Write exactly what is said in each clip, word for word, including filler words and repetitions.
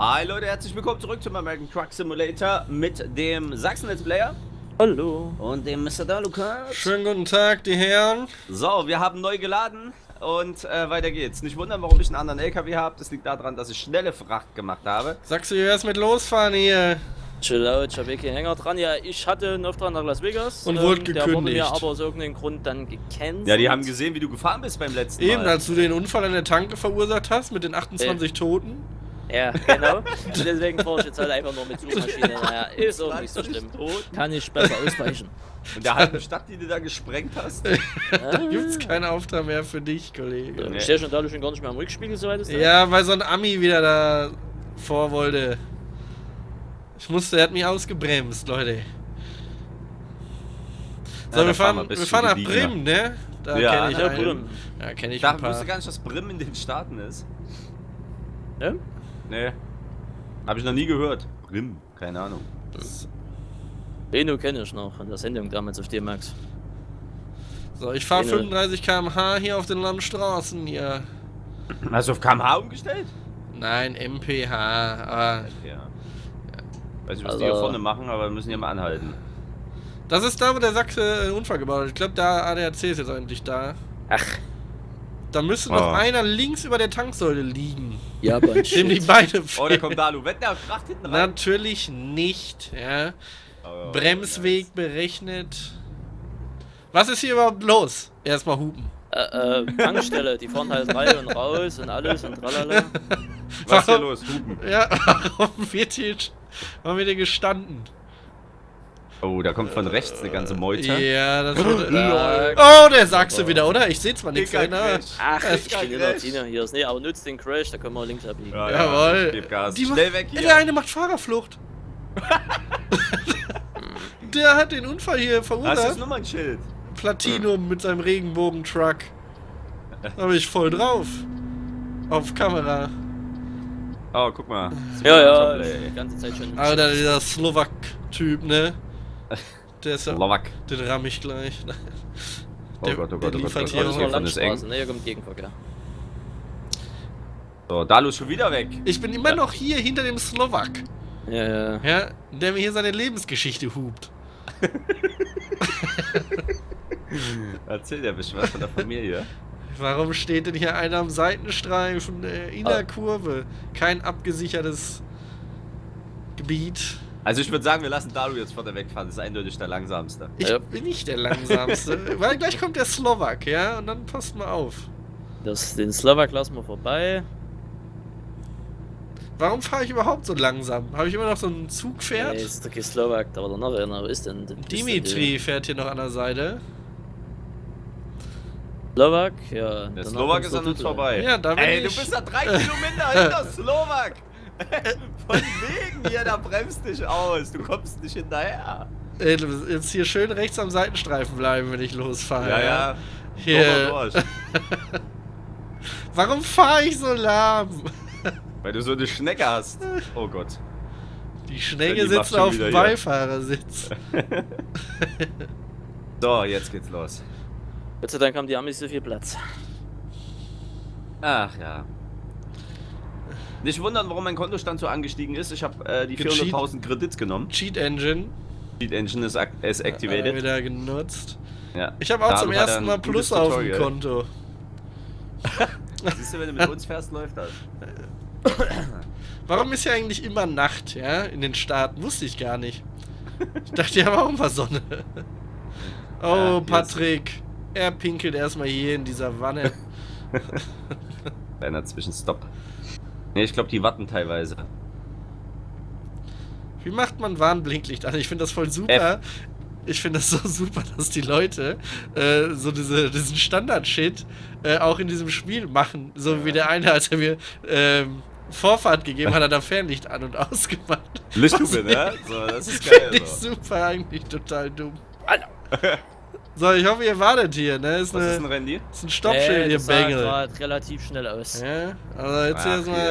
Hi Leute, herzlich willkommen zurück zum American Truck Simulator mit dem Sachsen-Let's Player. Hallo. Und dem Mister Dhalucard. Schönen guten Tag, die Herren. So, wir haben neu geladen und äh, weiter geht's. Nicht wundern, warum ich einen anderen L K W habe. Das liegt daran, dass ich schnelle Fracht gemacht habe. Sagst du, wie wär's mit losfahren hier? Chill out, ich habe keinen Hänger dran. Ja, ich hatte einen Auftrag nach Las Vegas. Und ähm, wurde gekündigt. Der wurde mir aber aus irgendeinem Grund dann gecancelt. Ja, die haben gesehen, wie du gefahren bist beim letzten Mal. Eben, als du den Unfall an der Tanke verursacht hast mit den achtundzwanzig äh. Toten. Ja, genau. Und deswegen fahre ich jetzt halt einfach nur mit Suchmaschine. Naja, ist auch nicht so schlimm. Kann ich besser ausweichen. Und der halbe Stadt, die du da gesprengt hast? Da gibt's keinen Auftrag mehr für dich, Kollege. Ich stehe schon dadurch schon gar nicht mehr am Rückspiegel, soweit es ist. Ja, weil so ein Ami wieder da vor wollte. Ich musste, er hat mich ausgebremst, Leute. So, ja, wir fahren, fahren wir fahren nach Bremen, ne? Da ja, kenne ich ja Bremen. Ja, kenn ich. Da wusste gar nicht, dass Bremen in den Staaten ist. Ne? Nee. Hab ich noch nie gehört. Grimm, keine Ahnung. Reno kenne ich noch, in der Sendung damals auf D-Max. So, ich fahre fünfunddreißig Kilometer pro Stunde hier auf den Landstraßen hier. Hast du auf Kilometer pro Stunde umgestellt? Nein, M P H. Ah. Ja. Weiß nicht, was also, die hier vorne machen, aber wir müssen hier mal anhalten. Das ist da, wo der Sachse einen Unfall gebaut hat. Ich glaube, der A D A C ist jetzt endlich da. Ach. Da müsste oh. noch einer links über der Tanksäule liegen. Ja, aber dem die Beine fehlen. Oh, da kommt Dalu. Wenn der Fracht hinten rein. Natürlich nicht, ja. Oh, oh, Bremsweg nice. berechnet. Was ist hier überhaupt los? Erstmal hupen. Äh, äh, Tankstelle, die fahren halt rein und raus und alles und tralala. Was ist hier los? Hupen. Ja, warum wird hier, warum wird hier gestanden? Oh, da kommt von rechts eine ganze Meute. Ja, das wird... Oh, der Sachse wieder, oder? Ich seh zwar nichts, einer. Ach, ich kriege Latina hier. Nee, aber nützt den Crash, da können wir links abbiegen. Ja, jawohl. Gib Gas. Die Schnell weg hier. Der eine macht Fahrerflucht. Der hat den Unfall hier verursacht. Das ist nochmal ein Schild. Platinum mit seinem Regenbogen-Truck. Da bin ich voll drauf. Auf Kamera. Oh, guck mal. Ja, ja, die ganze Zeit schon. Alter, dieser Slowak-Typ, ne? Der ist ja, den ramm ich gleich. Der, oh Gott, oh Gott, oh Gott, oh Gott, hier ist eng. Ne, hier kommt Gegenverkehr. So, Dalu ist schon wieder weg. Ich bin immer ja. noch hier hinter dem Slowak. Ja, ja. Ja, der mir hier seine Lebensgeschichte hupt. Erzähl dir ein bisschen was von der Familie. Warum steht denn hier einer am Seitenstreifen in der oh. Kurve? Kein abgesichertes Gebiet. Also ich würde sagen, wir lassen Dalu jetzt vorne wegfahren, das ist eindeutig der Langsamste. Ich ja. bin nicht der Langsamste, weil gleich kommt der Slowak, ja? Und dann passt mal auf. Das, den Slowak lassen wir vorbei. Warum fahre ich überhaupt so langsam? Habe ich immer noch so ein Zugpferd? Nee, ist der Slowak, aber der noch einer, wo ist denn? Dimitri ist fährt hier noch an der Seite. Slowak, ja. Der Slowak ist an uns vorbei. Ja, da bin Ey, ich. du bist da drei Kilometer hinter Slowak! Von wegen hier, da bremst dich aus. Du kommst nicht hinterher. Ey, du musst jetzt hier schön rechts am Seitenstreifen bleiben, wenn ich losfahre. Ja, ja. Hier. Warum fahre ich so lahm? Weil du so eine Schnecke hast. Oh Gott. Die Schnecke die sitzt auf dem Beifahrersitz. So, jetzt geht's los. Gott sei Dank haben die Amis so viel Platz. Ach ja. Nicht wundern, warum mein Kontostand so angestiegen ist. Ich habe äh, die vierhunderttausend Kredits genommen. Cheat Engine. Cheat Engine ist, ist activated. Wieder genutzt. Ja. Ich habe auch Dalu zum ersten Mal Plus auf dem Konto. Siehst du, wenn du mit uns fährst, läuft das. Warum ist ja eigentlich immer Nacht, ja? In den Staaten wusste ich gar nicht. Ich dachte, die haben auch immer Sonne. Oh, Patrick. Er pinkelt erstmal hier in dieser Wanne. Kleiner Zwischenstopp. Ne, ich glaube, die warten teilweise. Wie macht man Warnblinklicht an? Ich finde das voll super. F. Ich finde das so super, dass die Leute äh, so diese, diesen Standard-Shit äh, auch in diesem Spiel machen. So ja. wie der eine, als er mir ähm, Vorfahrt gegeben hat, hat er Fernlicht an- und ausgemacht. Lichthupe, ne? So, das ist geil. Finde ich so. super, eigentlich total dumm. Alter. So, ich hoffe, ihr wartet hier, ne? Ist Was eine, ist ein Randy? Ist ein Stoppschild hey, hier, Bengel. Sah relativ schnell aus. Ja, also jetzt Ach, erstmal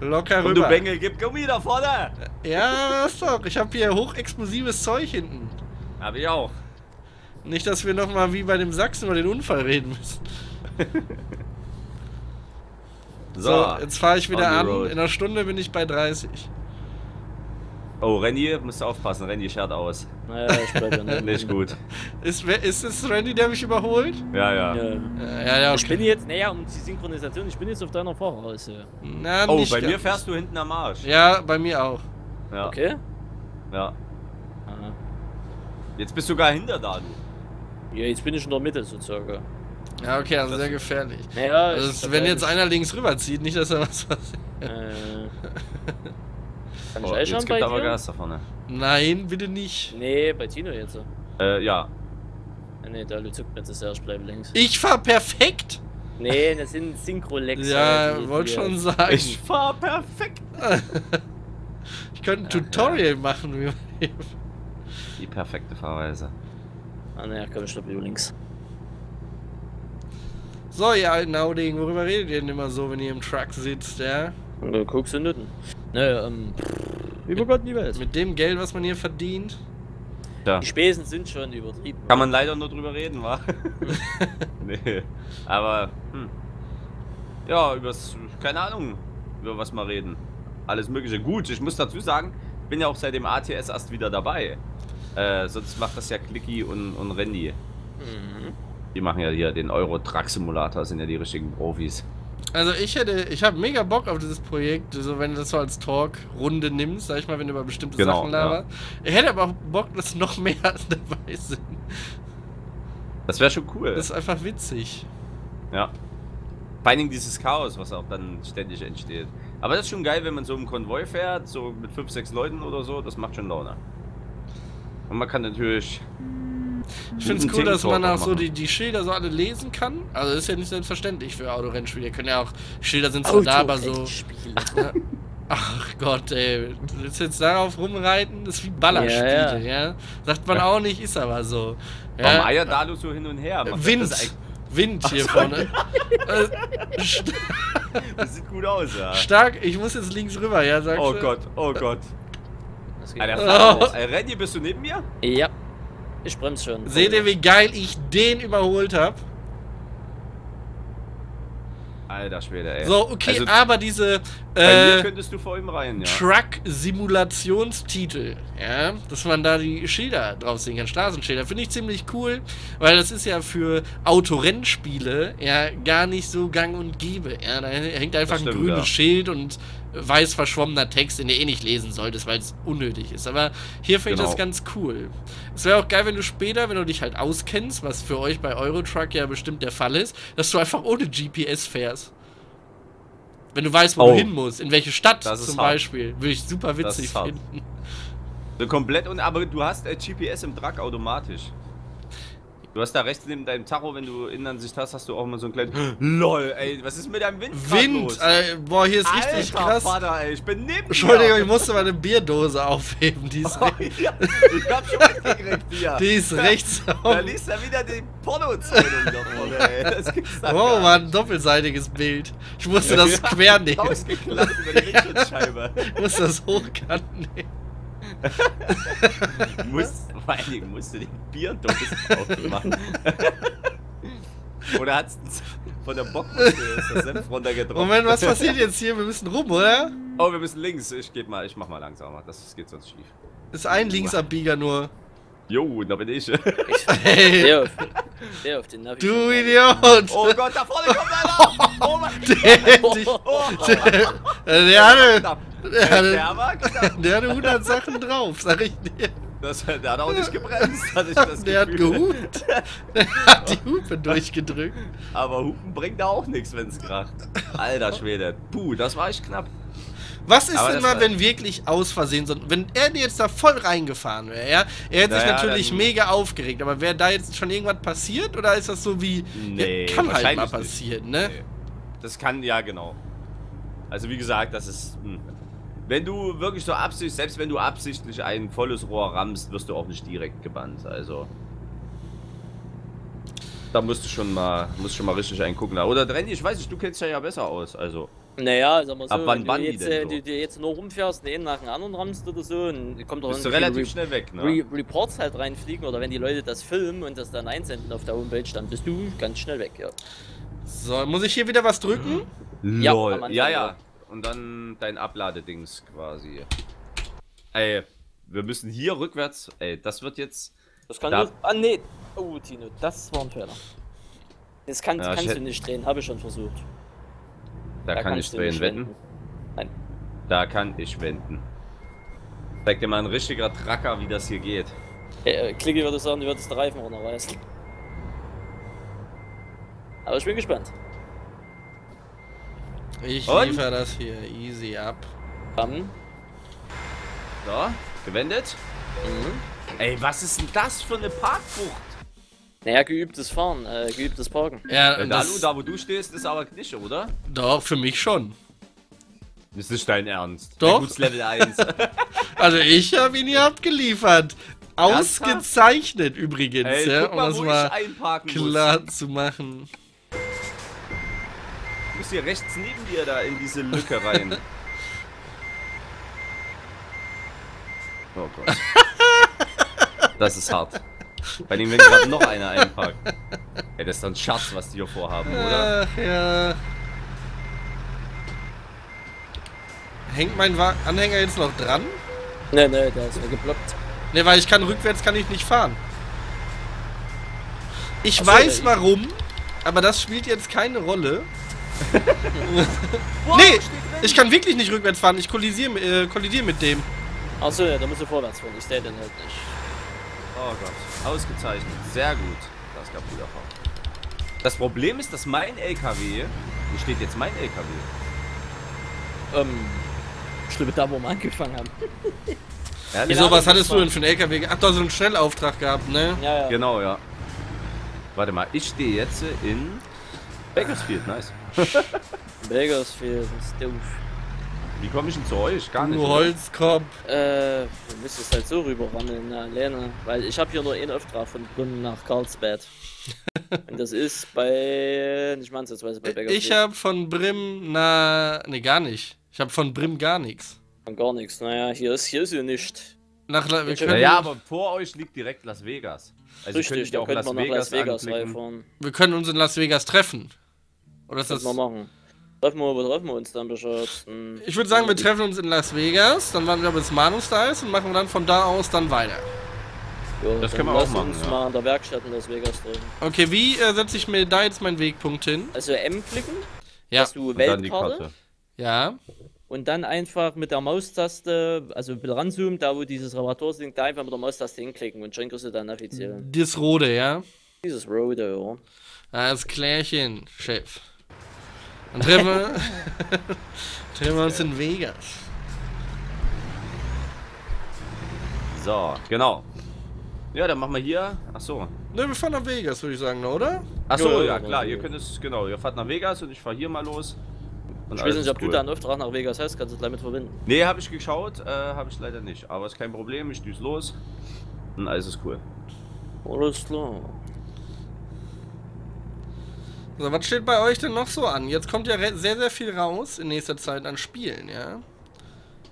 hier. locker rüber. Und du Bengel, gib Gummi da vorne! Ja, ist doch. Ich habe hier hochexplosives Zeug hinten. Hab ich auch. Nicht, dass wir nochmal wie bei dem Sachsen über den Unfall reden müssen. So, jetzt fahre ich wieder an. Road. In einer Stunde bin ich bei dreißig. Oh, Randy, musst du aufpassen. Randy schert aus. Naja, ich bleib nicht. Nicht gut. Ist, ist es Randy, der mich überholt? Ja, ja. ja. ja, ja okay. Ich bin jetzt, naja, um die Synchronisation, ich bin jetzt auf deiner Voraussetzung. Na, oh, nicht bei ganz. Mir fährst du hinten am Arsch. Ja, bei mir auch. Ja. Okay. Ja. Aha. Jetzt bist du gar hinter da, du. Ja, jetzt bin ich in der Mitte, so circa. Ja, okay, also das sehr gefährlich. Naja, also, wenn jetzt einer links rüberzieht, nicht, dass er was passiert. Äh. Kann ich oh, jetzt gibt aber Gas da vorne. Nein, bitte nicht. Nee, bei Tino jetzt. Äh, ja. Nee, da zuckt mir das erst, ich bleib links. Ich fahr perfekt! Nee, das sind Synchro-Lex. Ja, wollte schon sagen. Ich fahr perfekt! Ich könnte ein Tutorial ja, ja. machen, wie man hier. Die perfekte Fahrweise. Ah, naja, komm, ich stopp lieber links. So, ihr alten Haudegen, worüber redet ihr denn immer so, wenn ihr im Truck sitzt, ja? Du guckst du nicht. Naja, ähm. Über Gott in die Welt. Mit dem Geld, was man hier verdient. Ja. Die Spesen sind schon übertrieben. Kann man leider nur drüber reden, wa? Nee. Aber, hm. Ja, übers. Keine Ahnung, über was wir reden. Alles Mögliche. Gut, ich muss dazu sagen, ich bin ja auch seit dem A T S erst wieder dabei. Äh, sonst macht das ja Clicky und, und Randy. Mhm. Die machen ja hier den Euro Truck Simulator, sind ja die richtigen Profis. Also ich hätte, ich habe mega Bock auf dieses Projekt, so wenn du das so als Talk-Runde nimmst, sag ich mal, wenn du über bestimmte genau, Sachen laberst. Ja. Ich hätte aber auch Bock, dass noch mehr dabei sind. Das wäre schon cool. Das ist einfach witzig. Ja. Vor allem dieses Chaos, was auch dann ständig entsteht. Aber das ist schon geil, wenn man so im Konvoi fährt, so mit fünf, sechs Leuten oder so, das macht schon Laune. Und man kann natürlich... Ich finde es cool, dass man auch so die, die Schilder so alle lesen kann. Also das ist ja nicht selbstverständlich für Autorennspiele. Können ja auch Schilder sind zwar da, aber so. Ja. Ach Gott, ey. Du willst jetzt darauf rumreiten, das ist wie Ballerspiele, ja, ja. ja. Sagt man auch nicht, ist aber so. Ja. Warum eiert Dalu so hin und her? Man Wind! Wind hier so, vorne. Das sieht gut aus, ja. Stark, ich muss jetzt links rüber, ja, sagst du? Oh Gott, oh Gott. Alter, oh. Randy, bist du neben mir? Ja. Ich bremse schon. Seht ihr, wie geil ich den überholt habe? Alter Schwede, ey. So, okay, also, aber diese äh, könntest du vor ihm rein, ja. Truck-Simulationstitel, ja, dass man da die Schilder drauf sehen kann, Straßenschilder, finde ich ziemlich cool, weil das ist ja für Autorennspiele ja gar nicht so gang und gäbe. Ja, da hängt einfach stimmt, ein grünes ja. Schild und weiß verschwommener Text, den du eh nicht lesen solltest, weil es unnötig ist. Aber hier finde genau. ich das ganz cool. Es wäre auch geil, wenn du später, wenn du dich halt auskennst, was für euch bei Eurotruck ja bestimmt der Fall ist, dass du einfach ohne G P S fährst. Wenn du weißt, wo oh. du hin musst, in welche Stadt das zum Beispiel. Würde ich super witzig finden. So komplett, und aber du hast äh, G P S im Truck automatisch. Du hast da rechts neben deinem Tacho, wenn du Innenansicht hast, hast du auch mal so einen kleinen... LOL, ey, was ist mit deinem Wind? Wind! Los? Äh, boah, hier ist Alter, richtig krass. Vater, ey, ich bin neben Entschuldigung, ich musste meine Bierdose aufheben, die ist... Oh, ja. Ich hab schon mitgekriegt, ja. Die ist rechts auf. Da liest er wieder die Porno-Zeitung davon, ey. Das gibt's da oh, war ein doppelseitiges Bild. Ich musste das ja, quer nehmen. Ausgeklappt über die Windschutzscheibe. Ich musste das hochkant nehmen. Muss, vor allen Dingen musst du den Bierdose aufmachen. Oder hat's von der Bockmuschel ist das Senf runtergetroffen? Moment, was passiert jetzt hier? Wir müssen rum, oder? Oh, wir müssen links. Ich geb mal, ich mach mal langsamer. Das geht sonst schief. Ist ein Linksabbieger nur. Jo, da bin ich. Hey. Der auf, der auf den Navi. Du Idiot! Oh Gott, da vorne kommt einer! Oh mein Gott! Oh. Der, der hatte... Der hatte, der hatte hundert Sachen drauf, sag ich dir. Das, der hat auch nicht gebremst, hatte ich das der Gefühl. Hat gehupt. Der hat die Hupe durchgedrückt. Aber Hupen bringt da auch nichts, wenn es kracht. Alter Schwede, puh, das war echt knapp. Was ist aber denn mal, wenn wirklich aus Versehen, so, wenn er jetzt da voll reingefahren wäre, ja? Er hätte sich naja, natürlich mega aufgeregt, aber wäre da jetzt schon irgendwas passiert oder ist das so wie, nee, ja, kann halt mal passieren, ne? Nee. Das kann, ja genau. Also wie gesagt, das ist... Mh. Wenn du wirklich so absichtlich, selbst wenn du absichtlich ein volles Rohr rammst, wirst du auch nicht direkt gebannt, also. Da musst du schon mal, musst schon mal richtig eingucken. Oder Randy, ich weiß nicht, du kennst dich ja besser aus, also. Naja, sag mal so, ab wann wenn du jetzt, äh, so? du, du jetzt nur rumfährst, den nach dem anderen rammst oder so, und kommt doch bist du relativ schnell weg, ne? Re Reports halt reinfliegen, oder wenn die Leute das filmen und das dann einsenden auf der Homepage, dann bist du ganz schnell weg, ja. So, muss ich hier wieder was drücken? Mhm. Lol. Ja, ja, ja. Und dann dein Abladedings quasi. Ey, wir müssen hier rückwärts. Ey, das wird jetzt. Das kann da. Du, ah, nee. Oh, Tino, das war ein Fehler. Das kann, ja, kannst du nicht drehen, habe ich schon versucht. Da, da kann ich drehen, wenden. wenden. Nein. Da kann ich wenden. Zeig dir mal ein richtiger Tracker, wie das hier geht. Hey, äh, Clicky würde sagen, du würdest den Reifen runterreißen. Aber ich bin gespannt. Ich Und? liefere das hier easy ab. Dann. So, gewendet. Mhm. Ey, was ist denn das für eine Parkbucht? Naja, geübtes Fahren, äh, geübtes Parken. Ja, ja, Dalu, da wo du stehst, ist aber Knische, oder? Doch, für mich schon. Das ist dein Ernst. Doch. Gut, Level eins. Also ich habe ihn hier abgeliefert. Ausgezeichnet übrigens, hey, ja, mal, um das mal klar muss. zu machen. Du musst hier rechts neben dir da in diese Lücke rein. Oh Gott. Das ist hart. Bei dem, wenn gerade noch einer einparkt. Ey, das ist doch ein Schatz, was die hier vorhaben, oder? Ach, ja. Hängt mein Anhänger jetzt noch dran? Ne, ne, der ist geblockt. Ne, weil ich kann rückwärts kann ich nicht fahren. Ich Achso, weiß ja, warum, aber das spielt jetzt keine Rolle. Wow, nee, ich kann wirklich nicht rückwärts fahren, ich kollisiere äh, kollidiere mit dem. Achso, ja, da musst du vorwärts fahren, ich stell den halt nicht. Oh Gott, ausgezeichnet, sehr gut. Das gab wieder Fahrt. Das Problem ist, dass mein L K W... Wo steht jetzt mein L K W? Ähm, schlimme da, wo wir angefangen haben. Ja, wieso, was hattest du denn für einen L K W? Ach, da so einen Schnellauftrag gehabt, ne? Ja, ja. Genau, ja. Warte mal, ich stehe jetzt in... Bakersfield, nice. Bakersfield, ist doof. Wie komme ich denn zu euch? Gar nicht. Du Holzkopf. Äh, du müsstest halt so rüberwandeln, ne, Lena. Weil ich habe hier nur einen Auftrag von Brunnen nach Karlsbad. Und das ist bei... Ich meine es jetzt, weil es bei Begasfee. Ich habe von Brim na... Ne, gar nicht. Ich habe von Brim gar nichts. Von gar nichts. Naja, hier ist hier ist ja nichts. Nach La wir können ja, aber vor euch liegt direkt Las Vegas. Also richtig, da können wir nach Las Vegas reinfahren. Wir können uns in Las Vegas treffen. Oder ist das... Das können wir machen. Treffen wir, wo treffen wir uns dann Bescheid? Hm. Ich würde sagen, wir treffen uns in Las Vegas, dann waren wir bis Manus da ist und machen wir dann von da aus dann weiter. Jo, das können wir auch machen. Uns ja. mal in der Werkstatt in Las Vegas treffen. Okay, wie äh, setze ich mir da jetzt meinen Wegpunkt hin? Also M klicken, ja. Hast du Weltkarte. Ja. Und dann einfach mit der Maustaste, also ein bisschen ranzoomen, da wo dieses Reparatur sind, da einfach mit der Maustaste hinklicken und schon kriegst du dann offiziell. Dieses Rode, ja? Dieses Rode, ja. Alles klärchen, Chef. Dann treffen wir, treffen wir uns in Vegas. So, genau. Ja, dann machen wir hier. Achso. Ne, wir fahren nach Vegas, würde ich sagen, oder? Achso, ja, ja klar. Ihr könnt es, genau. Ihr fahrt nach Vegas und ich fahre hier mal los. Und ich weiß nicht, ob cool. du da einen Auftrag nach Vegas hast. Kannst du es gleich mit verbinden? Ne, habe ich geschaut. Äh, habe ich leider nicht. Aber ist kein Problem. Ich düse los. Und alles ist cool. Alles klar. So, was steht bei euch denn noch so an? Jetzt kommt ja sehr, sehr viel raus in nächster Zeit an Spielen, ja?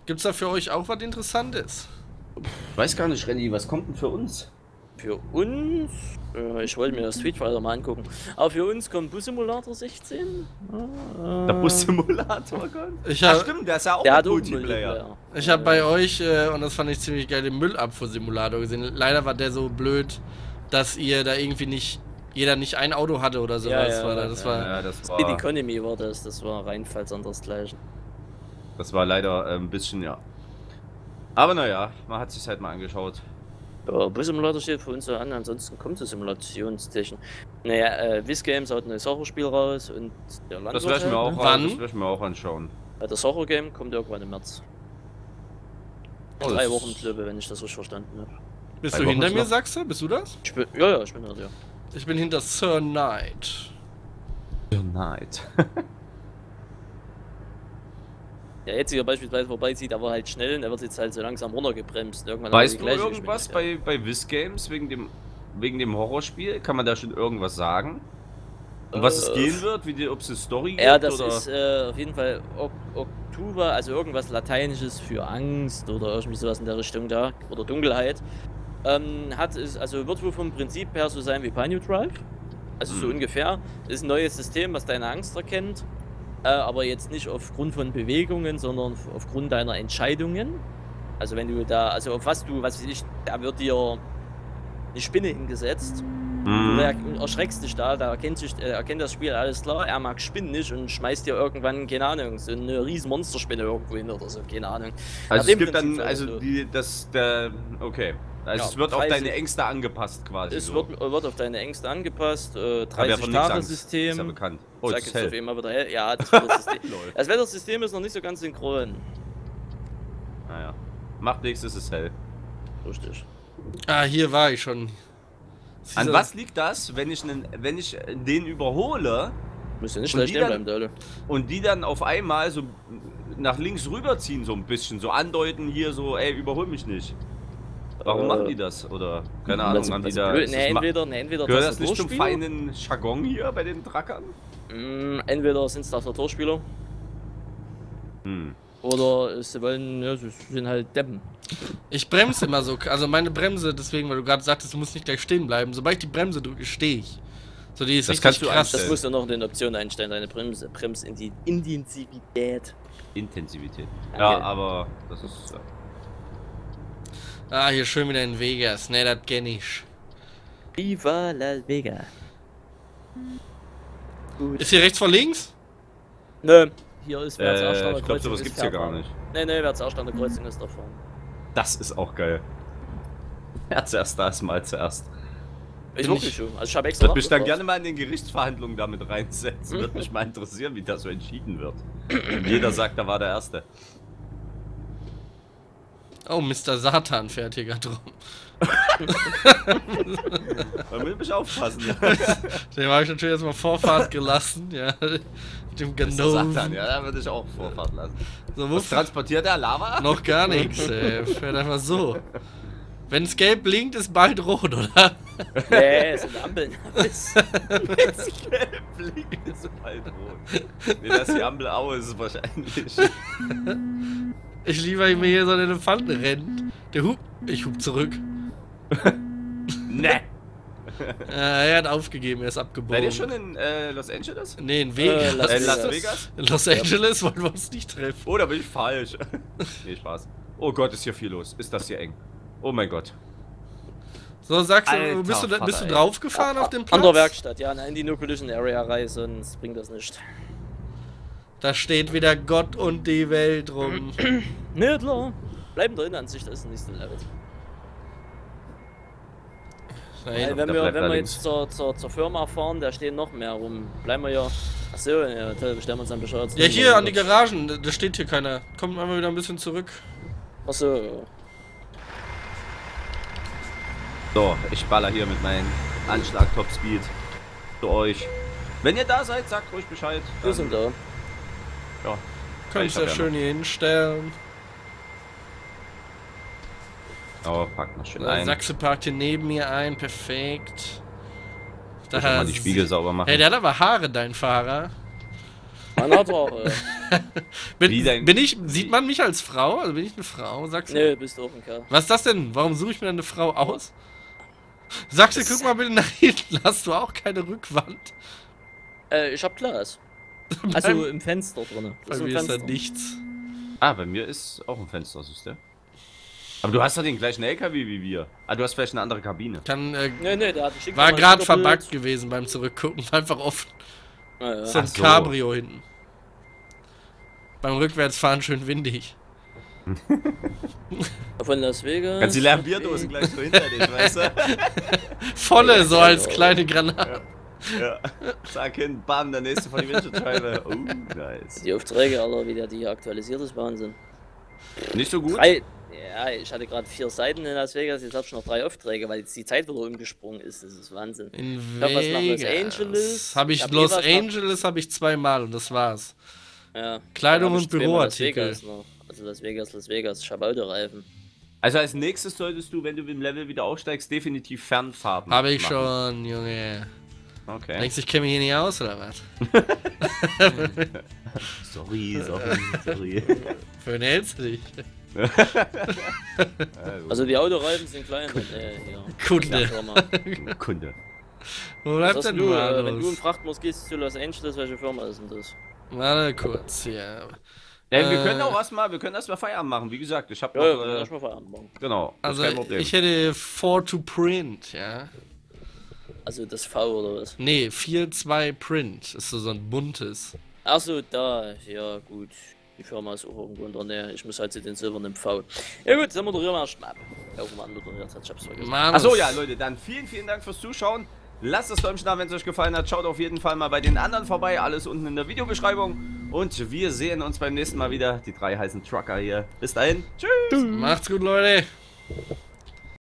Gibt's da für euch auch was Interessantes? Ich weiß gar nicht, Randy, was kommt denn für uns? Für uns? Äh, ich wollte mir das Street Fighter mal angucken. Aber für uns kommt Bus Simulator sechzehn. Äh, der Bus Simulator kommt? Ich hab, Ach stimmt, der ist ja auch ein Multiplayer. Ich habe bei euch, äh, und das fand ich ziemlich geil, den Müllabfuhr Simulator gesehen. Leider war der so blöd, dass ihr da irgendwie nicht... Jeder nicht ein Auto hatte oder so. Ja, das ja, war da, das ja, war, ja, das war Speed Economy war das, das war reinfalls andersgleichen. Das war leider äh, ein bisschen, ja. Aber naja, man hat sich halt mal angeschaut. Ja, Bus Simulator steht für uns so an, ansonsten kommt es Simulationstechnik. Naja, äh, Wiss Games haut ein Sacherspiel raus und der Landwirt. Das werde ich mir auch, an, das werd ich mir auch anschauen. Ja, das Sacher Game kommt irgendwann im März. Oh, Drei Wochen, glaube, wenn ich das richtig verstanden habe. Bist Drei du Wochen hinter mir, Sachse? Bist du das? Ich bin, ja, ja, ich bin da, ja. Ich bin hinter Sir Knight. Sir Knight. Der jetzt hier beispielsweise vorbeizieht, aber halt schnell und er wird jetzt halt so langsam runtergebremst. Irgendwann weißt du irgendwas bei, bei Wiss Games wegen dem, wegen dem Horrorspiel? Kann man da schon irgendwas sagen? Um äh, was es gehen wird? Wie die, ob es eine Story ja, gibt? Ja, das oder? ist äh, auf jeden Fall Oktuber, also irgendwas Lateinisches für Angst oder irgendwie sowas in der Richtung da. Oder Dunkelheit. Ähm, hat es, also wird wohl vom Prinzip her so sein wie Pine U Drive, also so ungefähr. Ist ein neues System, was deine Angst erkennt äh, aber jetzt nicht aufgrund von Bewegungen, sondern aufgrund deiner Entscheidungen. Also wenn du da, also auf was du, was weiß ich, da wird dir eine Spinne hingesetzt. Mhm. Du erschreckst dich da, da erkennt, sich, äh, erkennt das Spiel, alles klar, er mag Spinnen nicht und schmeißt dir irgendwann, keine Ahnung, so eine riesen Monsterspinne irgendwo hin oder so, keine Ahnung. Also es gibt dann, also die, das, der, okay. Also ja, es wird auf deine Ängste angepasst quasi. Es so. wird, wird auf deine Ängste angepasst, äh, dreißig-Tage-System. Ist ja bekannt. Oh, das ist hell. Immer wieder, ja, das Wettersystem. Das Wettersystem ist noch nicht so ganz synchron. Naja. Macht nichts, es ist hell. Richtig. Ah, hier war ich schon. Sie An was liegt das, wenn ich, einen, wenn ich den überhole? Müsste nicht schlecht stehen bleiben, Dölle. Und die dann auf einmal so nach links rüberziehen, so ein bisschen, so andeuten hier, so, ey, überhol mich nicht. Warum äh, machen die das? Oder, keine Ahnung, haben die da. Ne, entweder, ne, entweder gehört das nicht zum feinen Jargon hier bei den Trackern? Mm, entweder sind es Tastaturspieler. Hm. Oder sie wollen, ja, sie sind halt Deppen. Ich bremse immer so, also meine Bremse, deswegen, weil du gerade sagtest, du musst nicht gleich stehen bleiben. Sobald ich die Bremse drücke, stehe ich. So, die ist das richtig krass. Einstellen. Das musst du noch in den Optionen einstellen, deine Bremse. Brems in die Intensivität. Intensivität. Ja, okay. Aber das ist. Ah, hier schön wieder in Vegas. Ne, das kenn ich. Viva Las Vegas. Gut. Ist hier rechts vor links? Nö. Hier ist äh, Kreuzung. Ich glaube, sowas gibt's hier gar nicht. Ne, ne, Wertsausstande Kreuzung ist da vorne. Das ist auch geil. Ja, zuerst da ist mal zuerst. Ich wirklich nicht. Schon. Also ich habe extra. Ich würde mich dann gerne mal in den Gerichtsverhandlungen damit reinsetzen. Würde mich mal interessieren, wie das so entschieden wird. Und jeder sagt, da war der Erste. Oh, Mister Satan fährt hier gerade rum. Man will mich aufpassen. Dem habe ich natürlich erstmal Vorfahrt gelassen. Ja. Dem Ganon. Satan, ja, da würde ich auch Vorfahrt lassen. So, was transportiert der Lava? Noch gar nichts, ey. Fährt einfach so. Wenn es gelb blinkt, ist bald rot, oder? Nee, es sind Ampeln. Wenn es gelb blinkt, ist bald rot. Nee, das ist die Ampel aus, wahrscheinlich. Ich liebe mir hier so einen Elefanten rennt. Der hupt. Ich hup zurück. Ne. äh, er hat aufgegeben, er ist abgebogen. Seid ihr schon in äh, Los Angeles? Ne, in Vegas. Äh, Las, äh, Las Vegas? In Los Angeles ja. Wollen wir uns nicht treffen. Oh, da bin ich falsch. Ne, Spaß. Oh Gott, ist hier viel los. Ist das hier eng? Oh mein Gott. So, Sachse, Alter, bist du, Vater, bist du draufgefahren auf dem Platz? An der Werkstatt, ja, in die No-Collision-Area rein, sonst bringt das nicht. Da steht wieder Gott und die Welt rum. Ne, klar. Bleiben drin an sich, das ist nicht so level. Nein, wenn wir, wenn wir jetzt zur, zur, zur Firma fahren, da stehen noch mehr rum. Bleiben wir ja. Achso, ja, bestellen wir uns dann Bescheid. Ja, hier an die Garagen, da steht hier keiner. Kommt einmal wieder ein bisschen zurück. Achso. So, ich baller hier mit meinem Anschlag Top Speed. Zu euch. Wenn ihr da seid, sagt ruhig Bescheid. Wir sind da. Ja, kann ich ja schön hier hinstellen. Oh, parkt noch schön ein. Sachse parkt hier neben mir ein, perfekt. Da kann man die Spiegel sauber machen. Ey, der hat aber Haare, dein Fahrer. Man hat Haare. bin, bin ich, sieht man mich als Frau? Also bin ich eine Frau, Sachse? Nö, bist du auch ein Kerl. Was ist das denn? Warum suche ich mir eine Frau aus? Sachse, das guck mal bitte nach hinten. Hast du auch keine Rückwand? Äh, ich hab Glas. Also im Fenster drin. Bei mir ist da nichts. Ah, bei mir ist auch ein Fenster, siehst du? Aber du hast doch den gleichen L K W wie wir. Ah, du hast vielleicht eine andere Kabine. Kann, äh, nee, nee, der hat einen war gerade verbuggt gewesen beim Zurückgucken. Einfach offen. Ja, ja. Ist ein so. Cabrio hinten. Beim Rückwärtsfahren schön windig. Von Las Vegas. Kannst die leeren Bierdosen gleich so hinter dich, weißt du? Volle, so als kleine Granate. Ja. Ja, zack hin, bam, der nächste von die Windschutzscheibe. Oh, nice. Die Aufträge, Alter, wie der die hier aktualisiert ist, Wahnsinn. Nicht so gut? Drei, ja, ich hatte gerade vier Seiten in Las Vegas, jetzt hab ich noch drei Aufträge, weil jetzt die Zeit wieder umgesprungen ist. Das ist Wahnsinn. In ich glaub, was nach Los Angeles. Hab ich, ich hab Los Angeles habe ich zweimal und das war's. Ja. Kleidung und Büroartikel. Las Vegas noch. Also Las Vegas, Las Vegas, ich hab Autoreifen. Also als nächstes solltest du, wenn du im Level wieder aufsteigst, definitiv Fernfahrten Habe ich machen. Schon, Junge. Okay. Denkst du, ich kenne mich hier nicht aus, oder was? sorry, sorry, sorry. Für wen hältst du dich? Also die Autoreifen sind klein. Kunde. Äh, ja. Kunde. Kunde. Wo bleibst denn du? Wenn du im Frachtmus gehst zu Los Angeles, welche Firma ist denn das? Warte kurz hier. Ja, wir können auch erstmal, wir können erstmal Feierabend machen, wie gesagt, ich habe ja, noch, ja, äh, erstmal Feierabend machen. Genau. Also ich hätte vier zwei Print, ja. Also das V oder was? Nee, vier zwei Print, ist so, so ein buntes. Achso, da, ja gut. Die Firma ist auch irgendwo in der Nähe, ich muss halt zu den silbernen V. Ja gut, dann moderieren wir erstmal ab. Irgendwann moderiert es, ich hab's vergessen. Achso ja Leute, dann vielen, vielen Dank fürs Zuschauen. Lasst das Däumchen da, wenn es euch gefallen hat. Schaut auf jeden Fall mal bei den anderen vorbei. Alles unten in der Videobeschreibung. Und wir sehen uns beim nächsten Mal wieder. Die drei heißen Trucker hier. Bis dahin. Tschüss. Macht's gut, Leute.